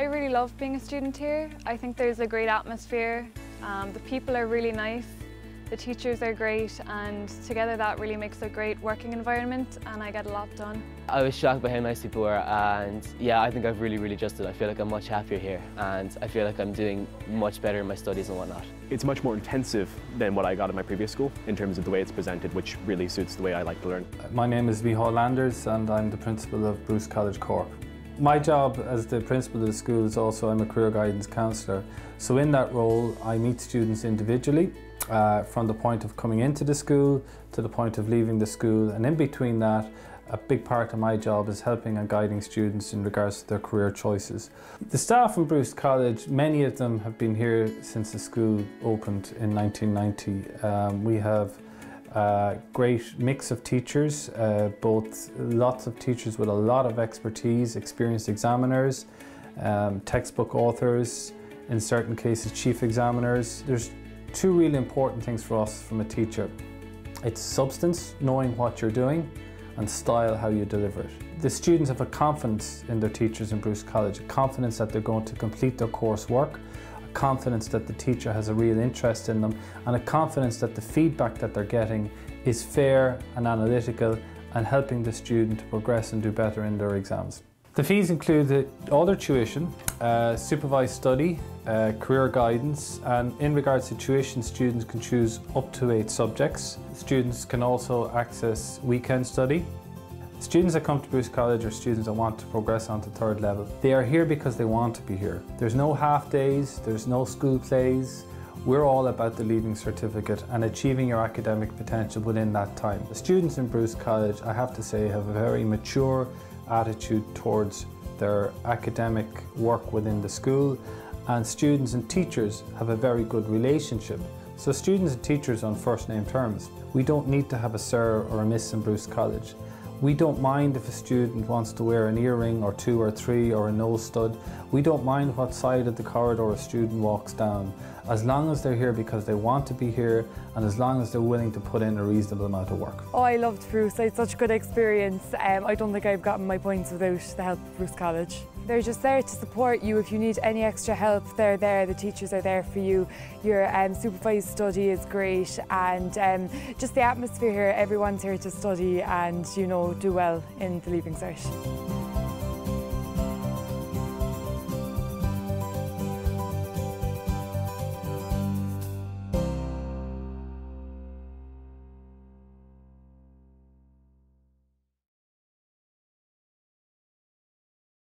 I really love being a student here. I think there's a great atmosphere, the people are really nice, the teachers are great, and together that really makes a great working environment and I get a lot done. I was shocked by how nice people were, and yeah, I think I've really adjusted. I feel like I'm much happier here and I feel like I'm doing much better in my studies and whatnot. It's much more intensive than what I got at my previous school in terms of the way it's presented, which really suits the way I like to learn. My name is Vihel Landers and I'm the principal of Bruce College Corp. My job as the principal of the school is also I'm a career guidance counsellor. So in that role I meet students individually from the point of coming into the school to the point of leaving the school, and in between that a big part of my job is helping and guiding students in regards to their career choices. The staff in Bruce College, many of them have been here since the school opened in 1990. We have a great mix of teachers, both lots of teachers with a lot of expertise, experienced examiners, textbook authors, in certain cases chief examiners. There's two really important things for us from a teacher. It's substance, knowing what you're doing, and style, how you deliver it. The students have a confidence in their teachers in Bruce College, a confidence that they're going to complete their coursework, confidence that the teacher has a real interest in them, and a confidence that the feedback that they're getting is fair and analytical and helping the student to progress and do better in their exams. The fees include all their tuition, supervised study, career guidance, and in regards to tuition, students can choose up to 8 subjects. Students can also access weekend study. Students that come to Bruce College are students that want to progress onto 3rd level. They are here because they want to be here. There's no half days, there's no school plays. We're all about the Leaving Certificate and achieving your academic potential within that time. The students in Bruce College, I have to say, have a very mature attitude towards their academic work within the school, and students and teachers have a very good relationship. So students and teachers on first name terms. We don't need to have a sir or a miss in Bruce College. We don't mind if a student wants to wear an earring or 2 or 3 or a nose stud. We don't mind what side of the corridor a student walks down, as long as they're here because they want to be here and as long as they're willing to put in a reasonable amount of work. Oh, I loved Bruce. I had such a good experience. I don't think I've gotten my points without the help of Bruce College. They're just there to support you. If you need any extra help, they're there. The teachers are there for you. Your supervised study is great, and just the atmosphere here, everyone's here to study and, you know, do well in the Leaving Cert.